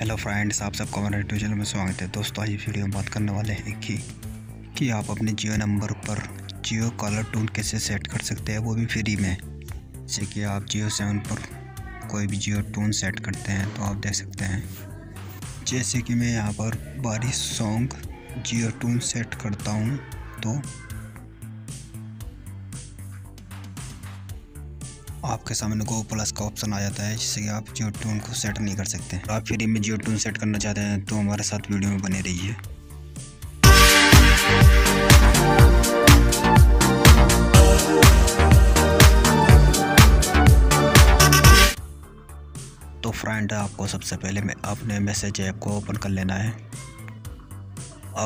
Hello friends, आप सबका हमारे यूट्यूब चैनल में स्वागत है। दोस्तों, आज इस वीडियो में बात करने वाले हैं कि आप अपने जियो नंबर पर जियो कॉलर टून कैसे सेट कर सकते हैं, वो भी फ्री में। जैसे कि आप जियो 7 पर कोई भी जियो टून सेट करते हैं तो आप देख सकते हैं। जैसे कि मैं यहाँ पर बारिश सॉन्ग जियो टून सेट करता हूँ तो आपके सामने को प्लस का ऑप्शन आ जाता है, जिससे कि आप जियो टून को सेट नहीं कर सकते। तो आप फ्री में जियो टून सेट करना चाहते हैं तो हमारे साथ वीडियो में बने रहिए। तो फ्रेंड, आपको सबसे पहले में अपने मैसेज ऐप को ओपन कर लेना है।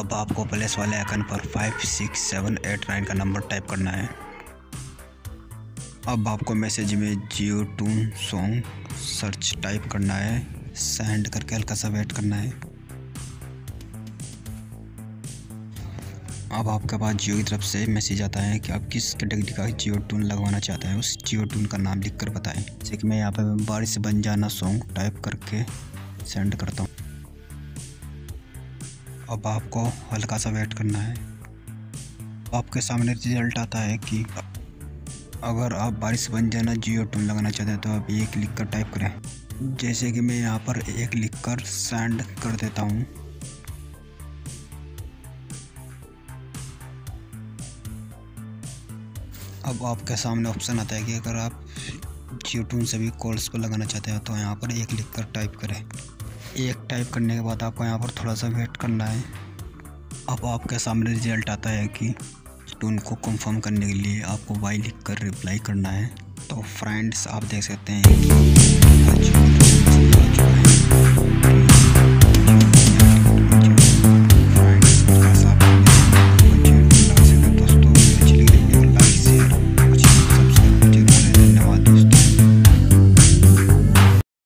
अब आपको प्लस वाले आइकन पर 56789 का नंबर टाइप करना है। अब आपको मैसेज में Jio tune song search type करना है, सेंड करके हल्का सा वेट करना है। अब आपके पास जियो की तरफ से मैसेज आता है कि आप किस कैटेगरी का जियो टून लगवाना चाहते हैं, उस जियो टून का नाम लिखकर बताएं। जैसे कि मैं यहाँ पर बारिश बन जाना सॉन्ग टाइप करके सेंड करता हूँ। अब आपको हल्का सा वेट करना है। आपके सामने रिजल्ट आता है कि अगर आप बारिश बन जाना जियो टून लगाना चाहते हैं तो आप एक लिख कर टाइप करें। जैसे कि मैं यहाँ पर एक लिख कर सेंड कर देता हूँ। अब आपके सामने ऑप्शन आता है कि अगर आप जियो टून सभी कॉल्स पर लगाना चाहते हैं तो यहाँ पर एक लिख कर टाइप करें। एक टाइप करने के बाद आपको यहाँ पर थोड़ा सा वेट करना है। अब आपके सामने रिजल्ट आता है कि टून को कंफर्म करने के लिए आपको वाई लिख कर रिप्लाई करना है। तो फ्रेंड्स, आप देख सकते हैं कि